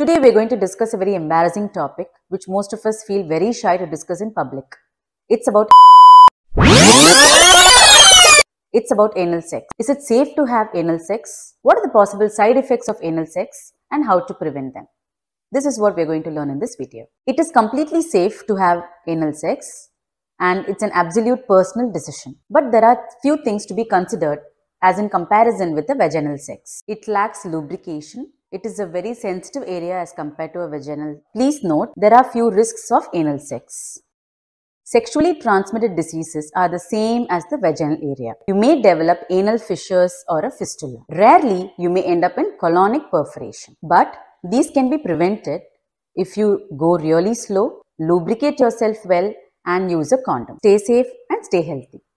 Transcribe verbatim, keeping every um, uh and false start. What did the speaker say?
Today we are going to discuss a very embarrassing topic which most of us feel very shy to discuss in public. It's about It's about anal sex. Is it safe to have anal sex? What are the possible side effects of anal sex and how to prevent them? This is what we are going to learn in this video. It is completely safe to have anal sex and it's an absolute personal decision. But there are few things to be considered as in comparison with the vaginal sex. It lacks lubrication. It is a very sensitive area as compared to a vaginal. Please note, there are few risks of anal sex. Sexually transmitted diseases are the same as the vaginal area. You may develop anal fissures or a fistula. Rarely, you may end up in colonic perforation. But these can be prevented if you go really slow, lubricate yourself well and use a condom. Stay safe and stay healthy.